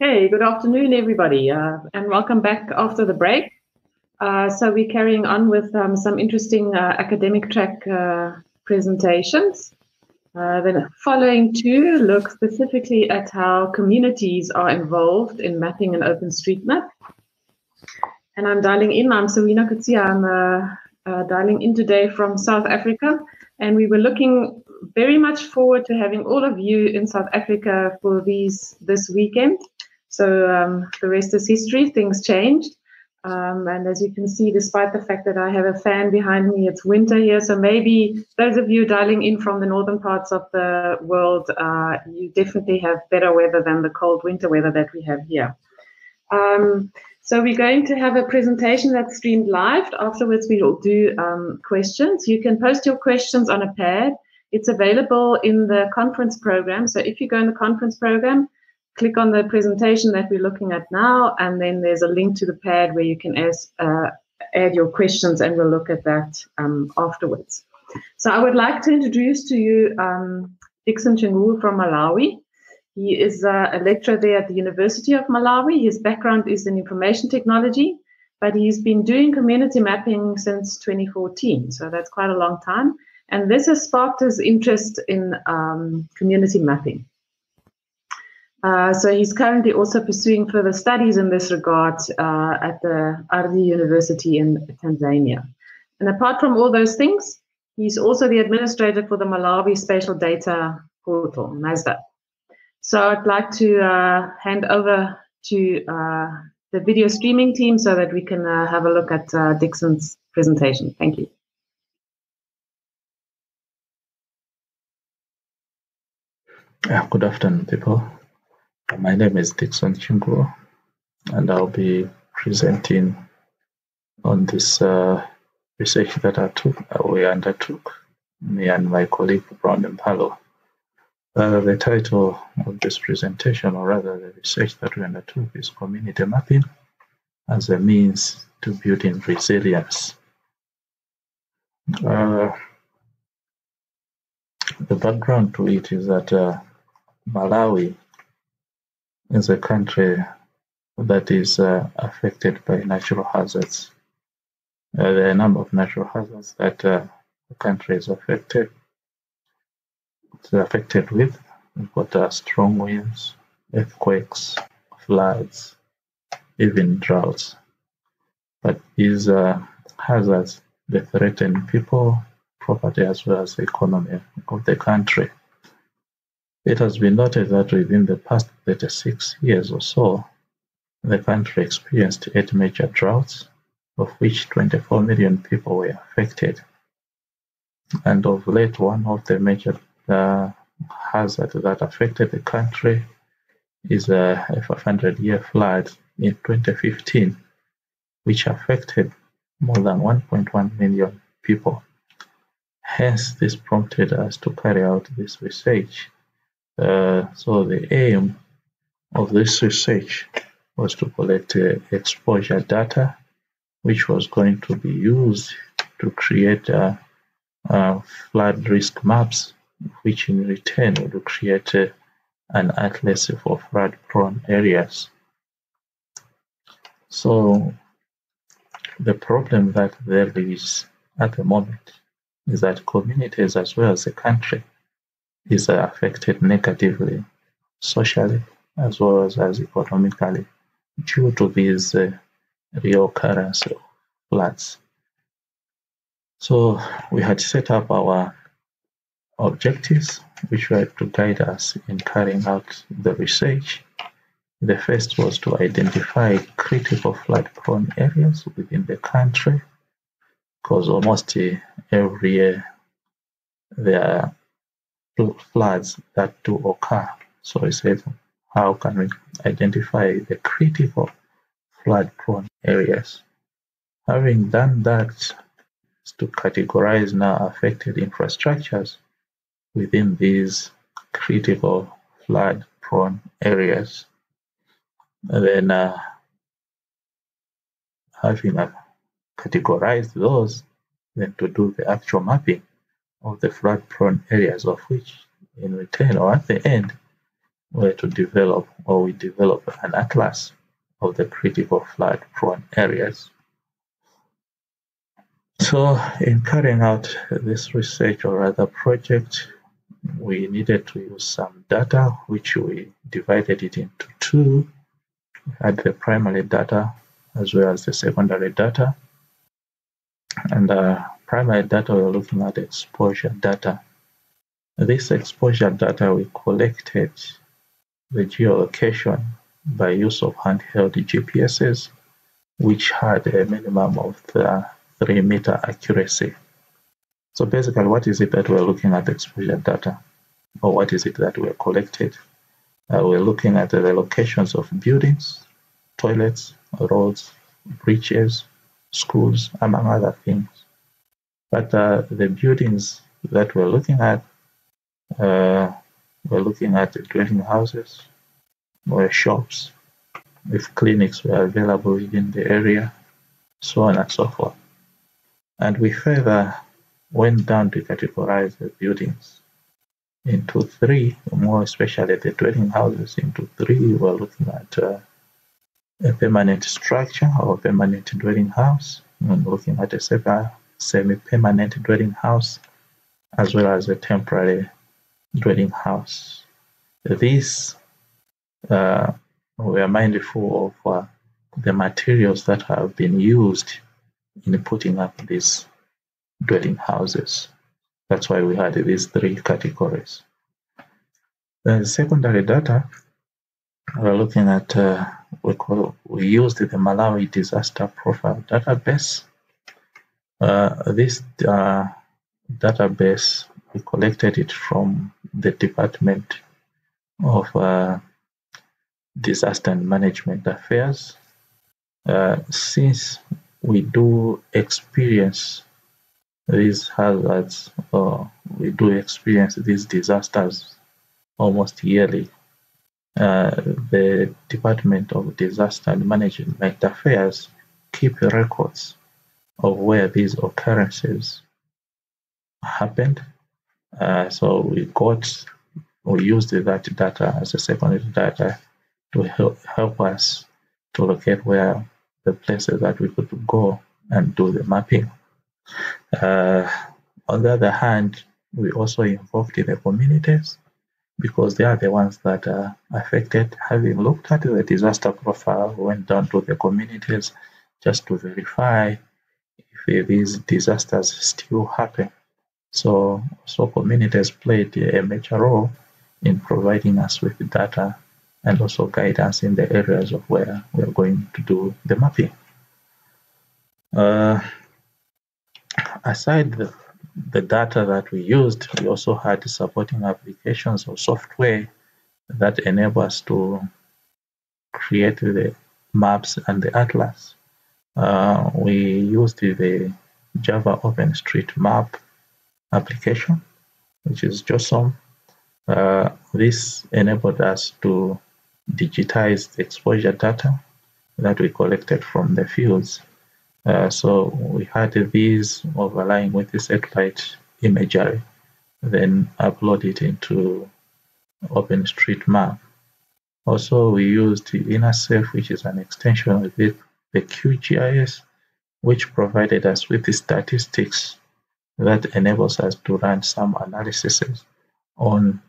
Hey, good afternoon, everybody, and welcome back after the break. So we're carrying on with some interesting academic track presentations. The following two look specifically at how communities are involved in mapping an OpenStreetMap. And I'm dialing in, I'm Serena Kutsia, I'm dialing in today from South Africa. And we were looking very much forward to having all of you in South Africa for this weekend. So the rest is history, things changed. And as you can see, despite the fact that I have a fan behind me, it's winter here. So maybe those of you dialing in from the northern parts of the world, you definitely have better weather than the cold winter weather that we have here. So we're going to have a presentation that's streamed live. Afterwards, we will do questions. You can post your questions on a pad. It's available in the conference program. So if you go in the conference program, click on the presentation that we're looking at now, and then there's a link to the pad where you can add your questions, and we'll look at that afterwards. So I would like to introduce to you Dickson Chinguwo from Malawi. He is a lecturer there at the University of Malawi. His background is in information technology, but he's been doing community mapping since 2014, so that's quite a long time. And this has sparked his interest in community mapping. So he's currently also pursuing further studies in this regard at the Ardi University in Tanzania. And apart from all those things, he's also the administrator for the Malawi Spatial Data Portal, MASDAP. So I'd like to hand over to the video streaming team so that we can have a look at Dickson's presentation. Thank you. Good afternoon, people. My name is Dickson Chinguwo, and I'll be presenting on this research that we undertook, me and my colleague Brandon Palo. The title of this presentation, or rather the research that we undertook, is Community Mapping as a Means to Building Resilience. The background to it is that Malawi is a country that is affected by natural hazards. There are a number of natural hazards that the country is affected. It's affected with, we've got strong winds, earthquakes, floods, even droughts. But these hazards, they threaten people, property, as well as the economy of the country. It has been noted that within the past 36 years or so, the country experienced 8 major droughts, of which 24 million people were affected. And of late, one of the major hazards that affected the country is a 500-year flood in 2015, which affected more than 1.1 million people. Hence, this prompted us to carry out this research. So the aim of this research was to collect exposure data, which was going to be used to create flood risk maps, which in return would create an atlas for flood-prone areas. So the problem that there is at the moment is that communities, as well as the country, is affected negatively, socially as well as economically, due to these reoccurrence of floods. So we had set up our objectives, which were to guide us in carrying out the research. The first was to identify critical flood-prone areas within the country, because almost every year there are floods that do occur. So we said, how can we identify the critical flood-prone areas? Having done that, is to categorize now affected infrastructures within these critical flood-prone areas. And then, having categorized those, then to do the actual mapping of the flood-prone areas, of which, in return, or at the end, were to develop, or we develop, an atlas of the critical flood-prone areas. So in carrying out this research or other project, we needed to use some data, which we divided it into two. We had the primary data as well as the secondary data. And the primary data, we were looking at exposure data. This exposure data, we collected the geolocation by use of handheld GPSs, which had a minimum of 3-meter accuracy. So basically, what is it that we're looking at exposure data, or what is it that we're collected? We're looking at the locations of buildings, toilets, roads, bridges, schools, among other things. But the buildings that we're looking at, we're looking at dwelling houses or shops, if clinics were available within the area, so on and so forth. And we further went down to categorize the buildings into three, more especially the dwelling houses into three. We were looking at a permanent structure or permanent dwelling house, and looking at a semi-permanent dwelling house, as well as a temporary dwelling house. These we are mindful of the materials that have been used in putting up these dwelling houses. That's why we had these three categories. The secondary data, we're looking at, we used the Malawi Disaster Profile Database. This database, we collected it from the Department of Disaster and Management Affairs. Since we do experience these hazards, or we do experience these disasters almost yearly, the Department of Disaster and Management Affairs keep records of where these occurrences happened. So we used that data as a secondary data to help us to locate where the places that we could go and do the mapping. On the other hand, we also involved in the communities, because they are the ones that are affected. Having looked at the disaster profile, we went down to the communities just to verify if these disasters still happen. So communities played a major role in providing us with data and also guide us in the areas of where we are going to do the mapping. Aside the data that we used, we also had supporting applications or software that enable us to create the maps and the atlas. We used the Java OpenStreetMap application, which is JOSM. This enabled us to digitize the exposure data that we collected from the fields. So we had these overlying with the satellite imagery, then upload it into OpenStreetMap. Also, we used the InaSAFE, which is an extension of the QGIS, which provided us with the statistics that enables us to run some analyses on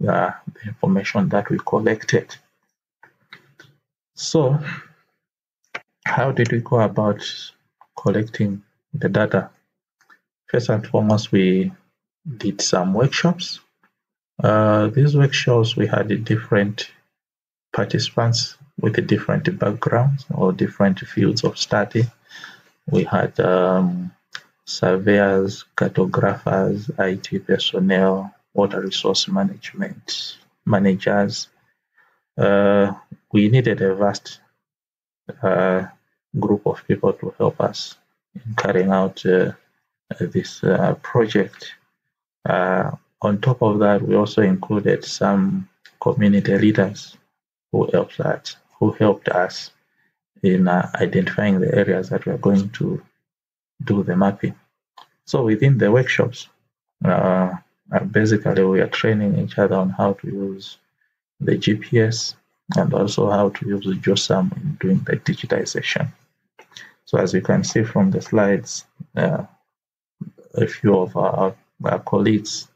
the information that we collected. So how did we go about collecting the data? First and foremost, we did some workshops. These workshops, we had different participants with different backgrounds or different fields of study. We had surveyors, cartographers, IT personnel, water resource management managers. We needed a vast group of people to help us in carrying out this project. On top of that, we also included some community leaders who helped us in identifying the areas that we are going to do the mapping. So within the workshops, basically we are training each other on how to use the GPS, and also how to use the JOSM in doing the digitization. So as you can see from the slides, a few of our colleagues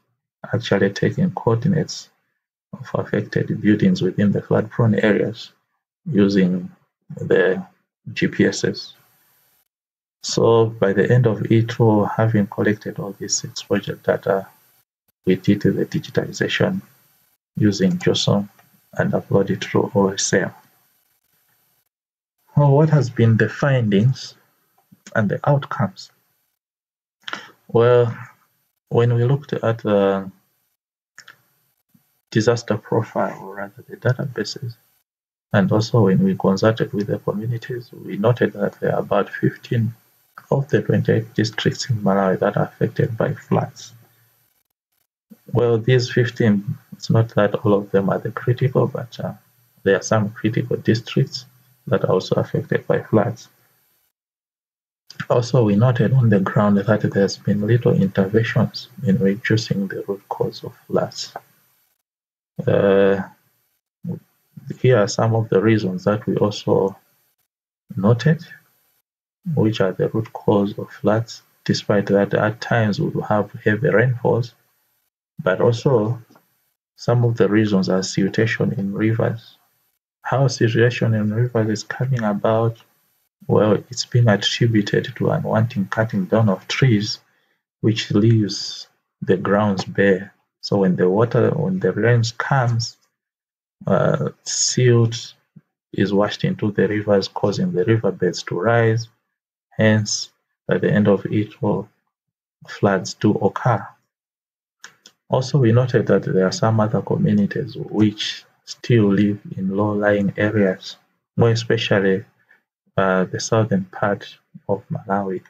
actually taking coordinates of affected buildings within the flood-prone areas using the GPSs. So by the end of it, all having collected all these 6 project data, we did the digitization using JOSM and upload it through OSM. Well, what has been the findings and the outcomes? Well, when we looked at the disaster profile, or rather the databases, and also when we consulted with the communities, we noted that there are about 15 of the 28 districts in Malawi that are affected by floods. Well, these 15, it's not that all of them are the critical, but there are some critical districts that are also affected by floods. Also, we noted on the ground that there's been little interventions in reducing the root cause of floods. Here are some of the reasons that we also noted, which are the root cause of floods, despite that at times we will have heavy rainfalls, but also some of the reasons are siltation in rivers. How situation in rivers is coming about? Well, it's been attributed to unwanted cutting down of trees, which leaves the grounds bare. So when the water, when the rains comes, silt is washed into the rivers, causing the riverbeds to rise. Hence, at the end of it, well, floods do occur. Also, we noted that there are some other communities which still live in low-lying areas, more especially the southern part of Malawi.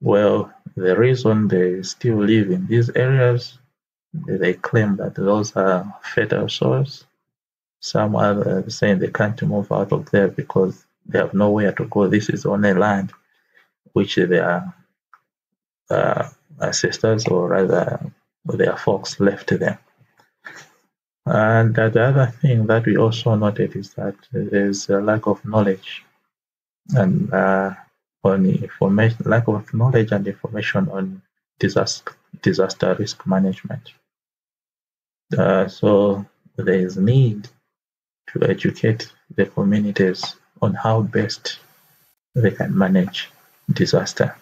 Well, the reason they still live in these areas, they claim that those are fertile soils. Some are saying they can't move out of there because they have nowhere to go. This is only land which their ancestors, or rather their folks, left them. And the other thing that we also noted is that there's a lack of knowledge and information on disaster risk management. So there is need to educate the communities on how best they can manage disaster.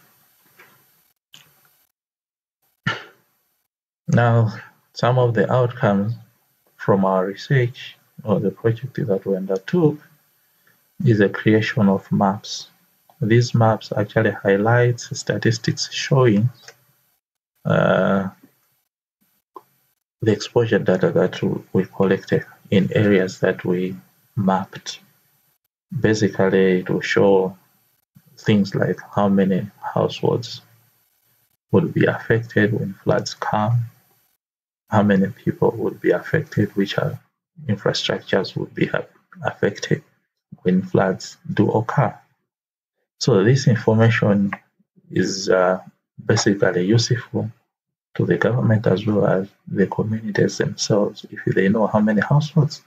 Now, some of the outcomes from our research, or the project that we undertook, is the creation of maps. These maps actually highlight statistics showing the exposure data that we collected in areas that we mapped. Basically, it will show things like how many households would be affected when floods come, how many people would be affected, which are infrastructures would be affected when floods do occur. So this information is basically useful to the government as well as the communities themselves. If they know how many households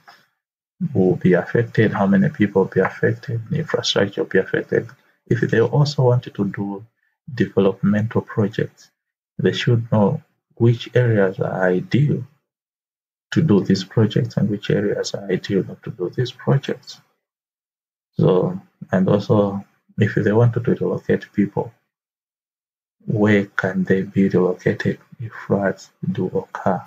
will be affected, how many people will be affected, the infrastructure will be affected. If they also wanted to do developmental projects, they should know which areas are ideal to do these projects and which areas are ideal not to do these projects. So, and also, if they want to relocate people, where can they be relocated if floods do occur,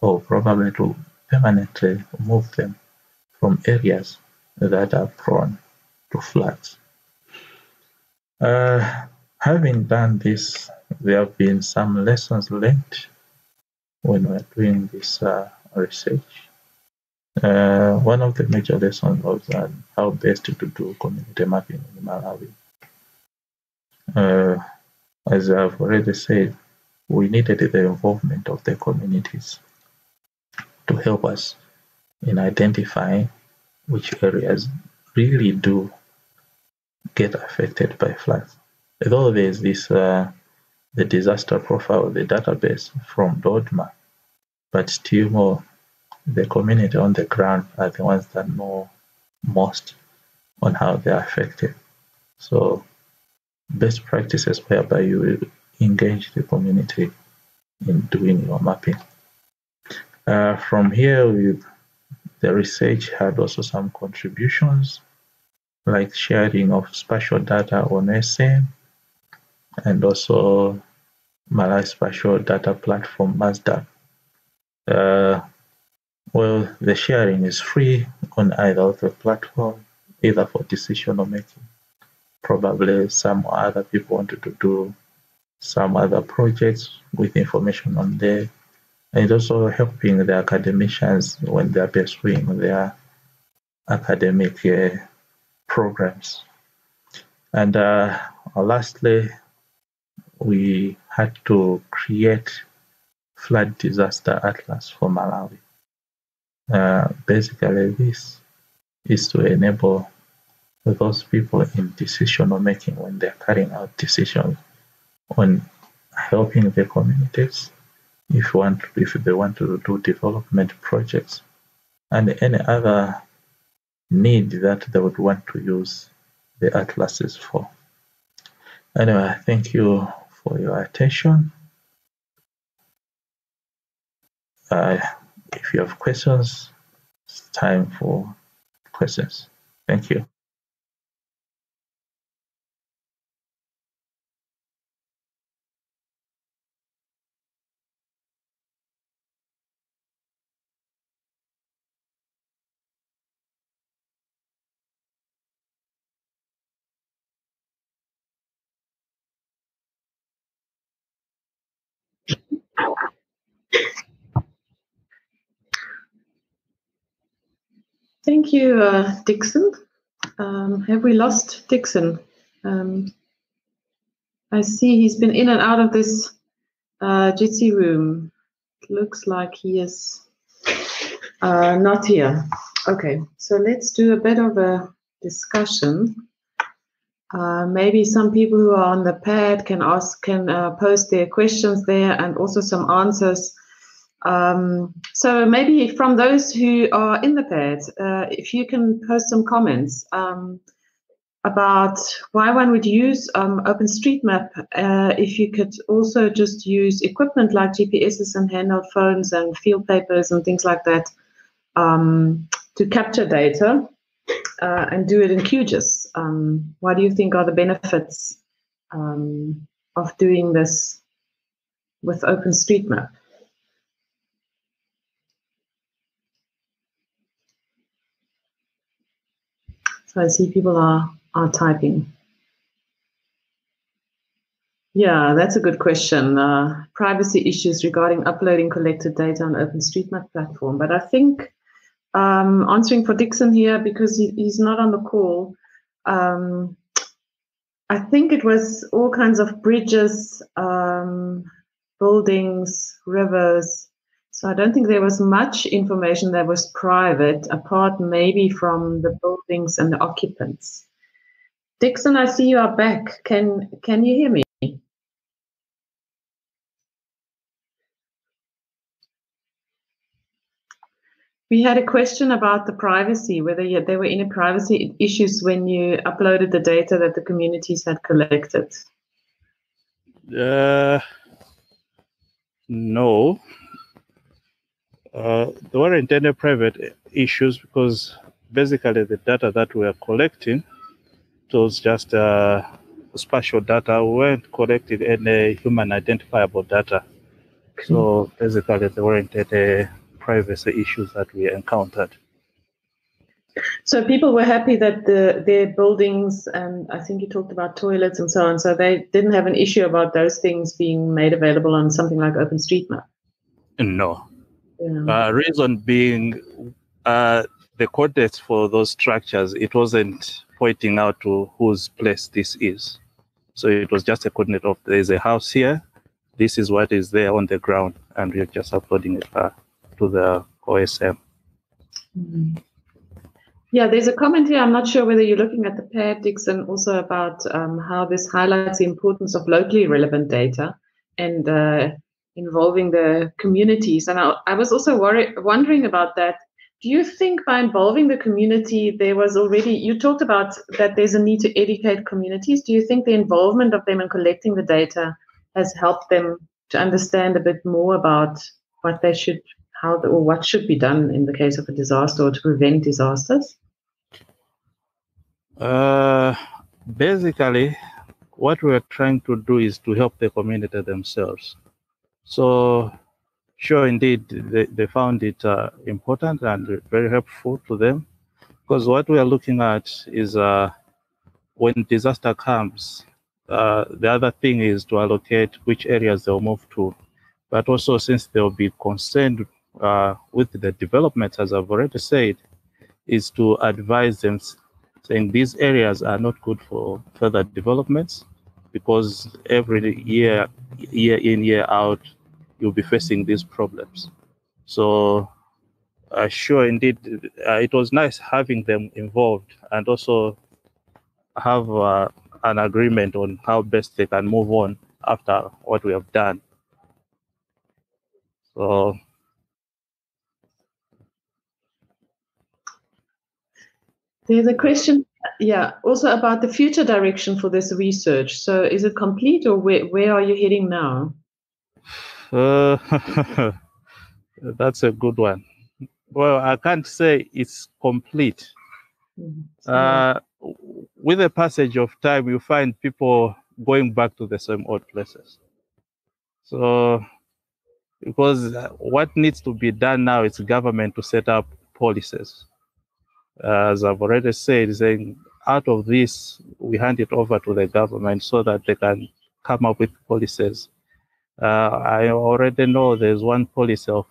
or probably to permanently move them from areas that are prone to floods. Having done this, there have been some lessons learned when we're doing this research. One of the major lessons was how best to do community mapping in Malawi. As I've already said, we needed the involvement of the communities to help us in identifying which areas really do get affected by floods. Although there's this the disaster profile of the database from DoDMA, but still more the community on the ground are the ones that know most on how they're affected. So best practices whereby you engage the community in doing your mapping. From here, the research had also some contributions, like sharing of spatial data on SM, and also Malawi Spatial Data Platform, MASDAP. Well, the sharing is free on either of the platform, either for decision or making. Probably some other people wanted to do some other projects with information on there. And it's also helping the academicians when they're pursuing their academic programs. And lastly, we had to create flood disaster atlas for Malawi. Basically, this is to enable those people in decision-making when they're carrying out decisions on helping the communities if they want to do development projects and any other need that they would want to use the atlases for. Anyway, thank you for your attention. If you have questions, it's time for questions. Thank you. Thank you, Dickson. Have we lost Dickson? I see he's been in and out of this Jitsi room. It looks like he is not here. Okay, so let's do a bit of a discussion. Maybe some people who are on the pad can post their questions there, and also some answers. So maybe from those who are in the pad, if you can post some comments about why one would use OpenStreetMap, if you could also just use equipment like GPSs and handheld phones and field papers and things like that to capture data and do it in QGIS. What do you think are the benefits of doing this with OpenStreetMap? I see people are typing. Yeah, that's a good question. Privacy issues regarding uploading collected data on OpenStreetMap platform. But I think answering for Dickson here, because he's not on the call, I think it was all kinds of bridges, buildings, rivers. So I don't think there was much information that was private, apart maybe from the buildings and the occupants. Dickson, I see you are back. Can you hear me? We had a question about the privacy, whether there were any privacy issues when you uploaded the data that the communities had collected. No. There weren't any private issues, because basically the data that we are collecting, it was just spatial data. We weren't collecting any human identifiable data. So basically there weren't any privacy issues that we encountered. So people were happy that their buildings, and I think you talked about toilets and so on, so they didn't have an issue about those things being made available on something like OpenStreetMap? No. Yeah. Reason being, the coordinates for those structures, it wasn't pointing out to whose place this is. So it was just a coordinate of there's a house here, this is what is there on the ground, and we're just uploading it to the OSM. Mm-hmm. Yeah, there's a comment here. I'm not sure whether you're looking at the pad, Dickson, also about how this highlights the importance of locally relevant data and involving the communities. And I was also wondering about that. Do you think by involving the community, there was already, you talked about that there's a need to educate communities. Do you think the involvement of them in collecting the data has helped them to understand a bit more about what they should, how or what should be done in the case of a disaster or to prevent disasters? Basically, what we are trying to do is to help the community themselves. So, sure, indeed, they found it important and very helpful to them, because what we are looking at is when disaster comes, the other thing is to allocate which areas they'll move to. But also, since they'll be concerned with the developments, as I've already said, is to advise them, saying these areas are not good for further developments, because every year, year in, year out, you'll be facing these problems. So, sure, indeed, it was nice having them involved and also have an agreement on how best they can move on after what we have done. So, there's a question, yeah, also about the future direction for this research. So is it complete, or where are you heading now? That's a good one. Well, I can't say it's complete. Mm-hmm. With the passage of time, you find people going back to the same old places. So, because what needs to be done now is government to set up policies. As I've already said, saying out of this, we hand it over to the government so that they can come up with policies. I already know there's one policy of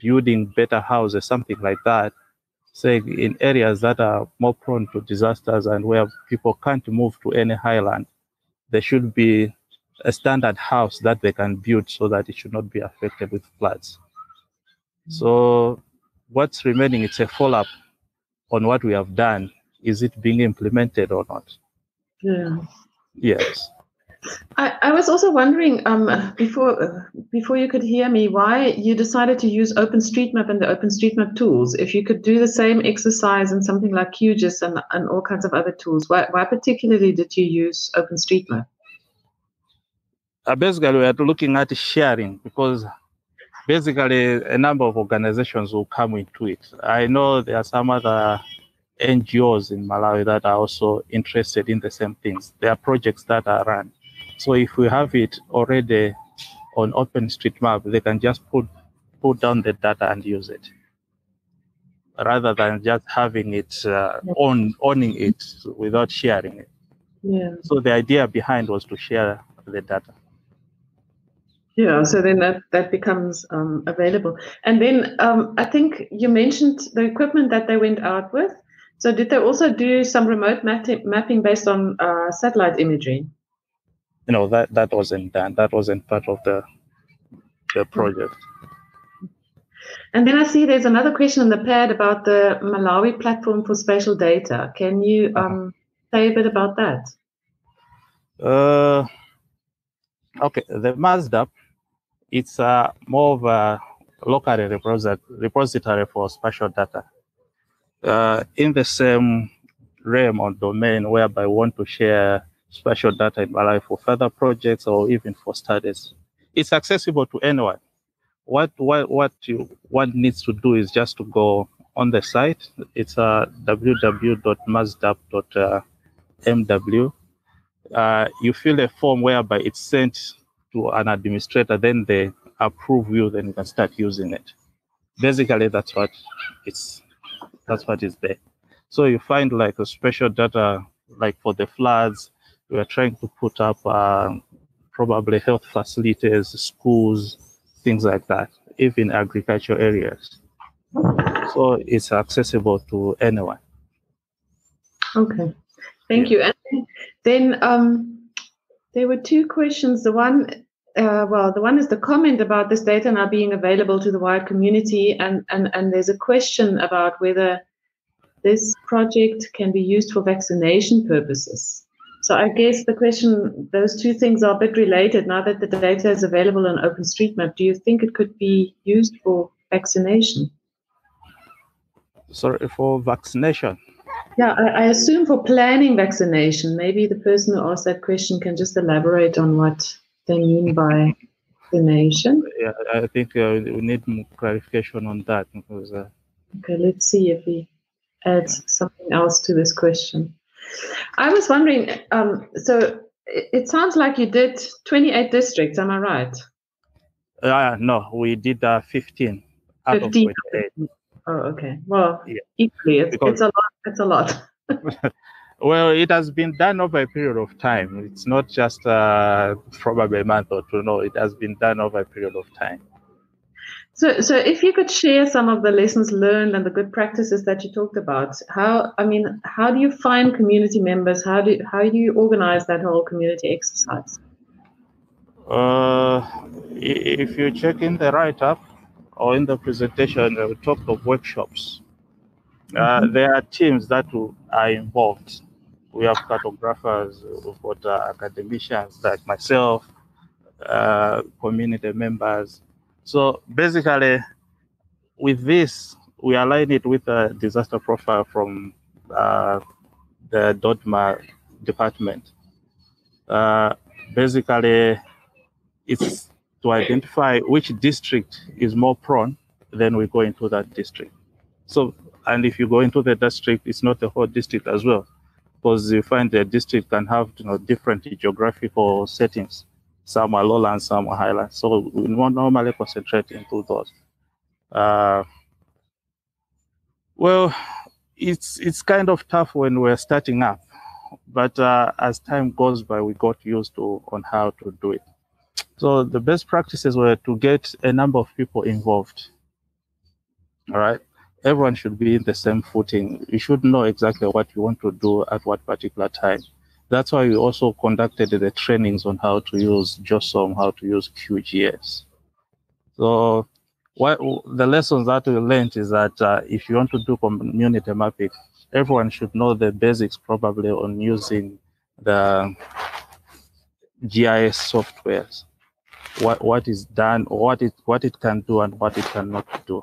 building better houses, something like that, saying in areas that are more prone to disasters and where people can't move to any highland, there should be a standard house that they can build so that it should not be affected with floods. So what's remaining, it's a follow-up on what we have done. Is it being implemented or not? Yeah. Yes. I was also wondering, before you could hear me, why you decided to use OpenStreetMap and the OpenStreetMap tools. If you could do the same exercise in something like QGIS and all kinds of other tools, why particularly did you use OpenStreetMap? Basically, we are looking at sharing, because basically a number of organizations will come into it. I know there are some other NGOs in Malawi that are also interested in the same things. There are projects that are run. So if we have it already on OpenStreetMap, they can just put down the data and use it, rather than just having it owning it without sharing it. Yeah. So the idea behind was to share the data. Yeah, so then that becomes available. And then I think you mentioned the equipment that they went out with. So did they also do some remote mapping based on satellite imagery? No, that wasn't done. That wasn't part of the project. And then I see there's another question in the pad about the Malawi platform for spatial data. Can you say a bit about that? Okay, the MASDAP, it's more of a local repository for spatial data. In the same realm or domain whereby we want to share spatial data in Malawi for further projects or even for studies. It's accessible to anyone. What one needs to do is just to go on the site. It's www.masdap.mw. You fill a form whereby it's sent to an administrator, then they approve you, then you can start using it. Basically, that's what is there. So you find like a spatial data, like for the floods, we are trying to put up probably health facilities, schools, things like that, even agricultural areas. So it's accessible to anyone. Okay, thank you. And then there were two questions. The one, the one is the comment about this data now being available to the wide community, and there's a question about whether this project can be used for vaccination purposes. So I guess the question, those two things are a bit related. Now that the data is available on OpenStreetMap, do you think it could be used for vaccination? Sorry, for vaccination? Yeah, I assume for planning vaccination. Maybe the person who asked that question can just elaborate on what they mean by vaccination. Yeah, I think we need more clarification on that. Because, okay, let's see if he adds something else to this question. I was wondering, so it sounds like you did 28 districts, am I right? No, we did 15 out 15. Of 28. Oh, okay. Well, yeah. Equally, it's a lot. It's a lot. Well, it has been done over a period of time. It's not just probably a month or two. No, it has been done over a period of time. So if you could share some of the lessons learned and the good practices that you talked about, how do you find community members? How do you organize that whole community exercise? If you check in the write-up or in the presentation, we talked of workshops. There are teams that are involved. We have cartographers, we've got academicians like myself, community members. So basically, with this, we align it with a disaster profile from the DoDMA department. Basically, it's to identify which district is more prone, then we go into that district. So, and if you go into the district, it's not the whole district as well, because you find the district can have different geographical settings. Some are lowlands, some are highlands. So we normally concentrate into those. Well, it's kind of tough when we're starting up, but as time goes by, we got used to on how to do it. So the best practices were to get a number of people involved. All right, everyone should be in the same footing. You should know exactly what you want to do at what particular time. That's why we also conducted the trainings on how to use JOSM, how to use QGIS. So the lessons that we learned is that if you want to do community mapping, everyone should know the basics probably on using the GIS softwares, what is done, what it can do and what it cannot do.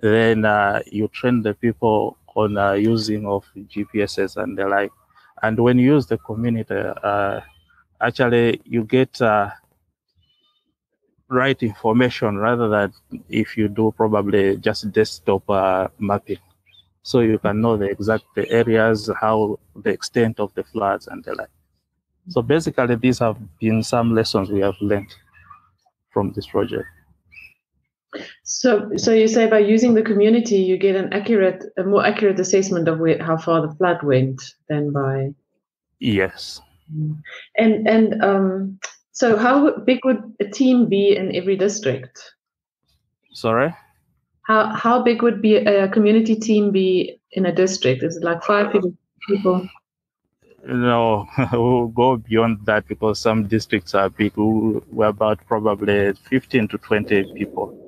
Then you train the people on using of GPSs and the like. And when you use the community, actually you get right information rather than if you do probably just desktop mapping. So you can know the areas, how the extent of the floods and the like. So basically these have been some lessons we have learned from this project. So you say by using the community, you get a more accurate assessment of how far the flood went than by. Yes. And so how big would a team be in every district? Sorry? How big would be a community team be in a district? Is it like 5 people? No, we'll go beyond that because some districts are big. We're about probably 15 to 20 people.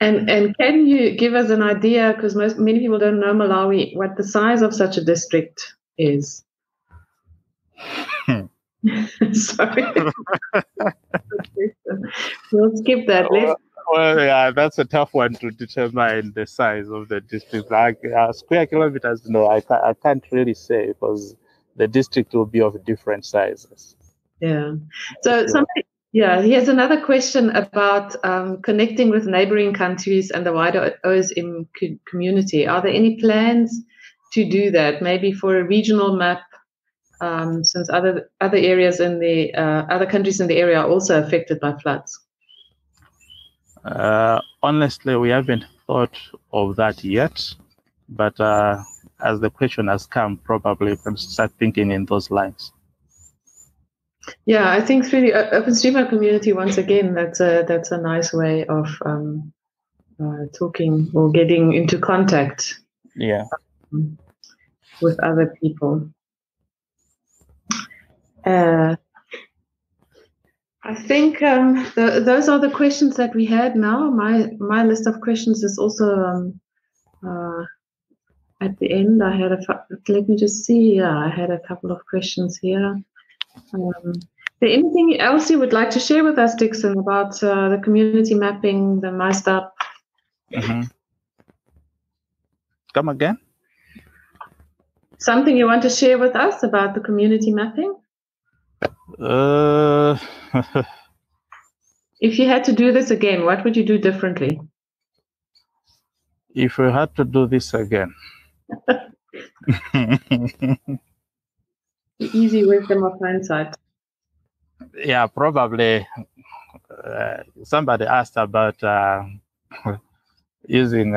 And can you give us an idea, because many people don't know Malawi, what the size of such a district is? Sorry. We'll skip that. Well, yeah, that's a tough one to determine the size of the district. Like square kilometers, no, I can't really say because the district will be of different sizes. Yeah. So something. Yeah, here's another question about connecting with neighboring countries and the wider OSM community. Are there any plans to do that, maybe for a regional map, since other areas in the other countries in the area are also affected by floods? Honestly, we haven't thought of that yet, but as the question has come, probably we can start thinking in those lines. Yeah, I think through the OpenStreetMap community, once again, that's a nice way of talking or getting into contact. Yeah. With other people. I think those are the questions that we had now. My list of questions is also at the end, I had a, let me just see here. I had a couple of questions here. Is there anything else you would like to share with us, Dickson, about the community mapping, the MASDAP? Mm-hmm. Come again? Something you want to share with us about the community mapping? If you had to do this again, what would you do differently? If we had to do this again. The easy wisdom of hindsight. Yeah, probably. Somebody asked about using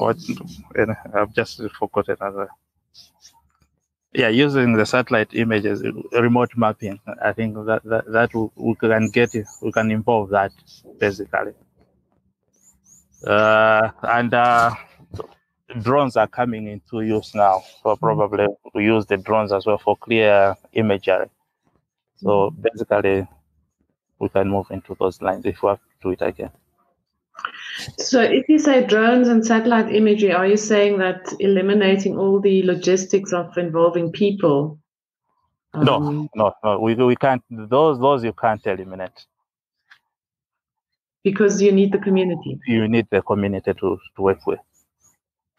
what, and I've just forgotten. Yeah, using the satellite images, remote mapping. I think that we can get it, we can involve that basically. And drones are coming into use now, so probably we use the drones as well for clear imagery. So basically, we can move into those lines if we have to do it again. So if you say drones and satellite imagery, are you saying that eliminating all the logistics of involving people? No. We can't. Those you can't eliminate. Because you need the community. You need the community to work with.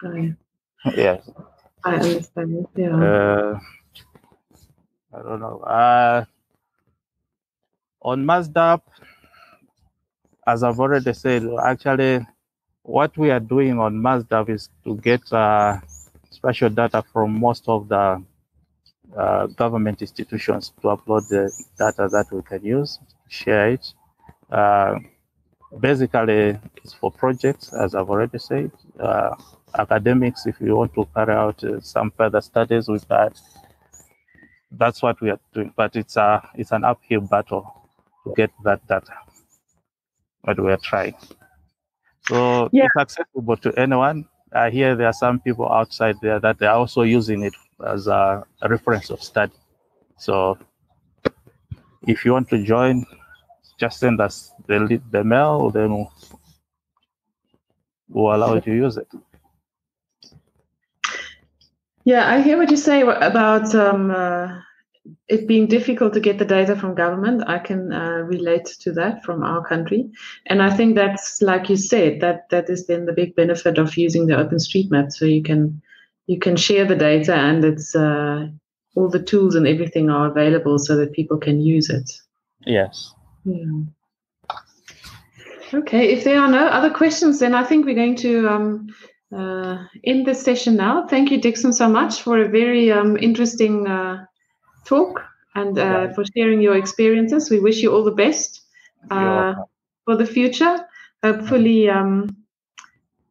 Oh, yeah. Yes. I understand. Yeah. I don't know. On MASDAP, as I've already said, actually, what we are doing on MASDAP is to get spatial data from most of the government institutions to upload the data that we can use, share it. Basically, it's for projects, as I've already said. Academics, if you want to carry out some further studies with that, that's what we are doing. But it's an uphill battle to get that data. But we are trying. So yeah. It's accessible to anyone. I hear there are some people outside there that they are also using it as a reference of study. So if you want to join, just send us the mail, then we'll allow you to use it. Yeah, I hear what you say about it being difficult to get the data from government. I can relate to that from our country. And I think that's, like you said, that is then the big benefit of using the OpenStreetMap. So you can share the data, and it's all the tools and everything are available so that people can use it. Yes. Yeah. Okay, if there are no other questions, then I think we're going to end this session now. Thank you, Dickson, so much for a very interesting talk and for sharing your experiences. We wish you all the best for the future. Hopefully,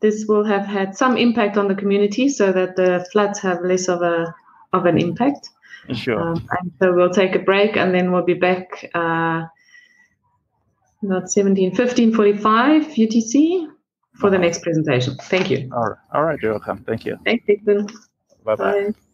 this will have had some impact on the community so that the floods have less of an impact. Sure. And so we'll take a break, and then we'll be back not 15:45 UTC for the next presentation. Thank you. All right. You're welcome. Thank you. Thanks, Dickson. Bye-bye. Bye.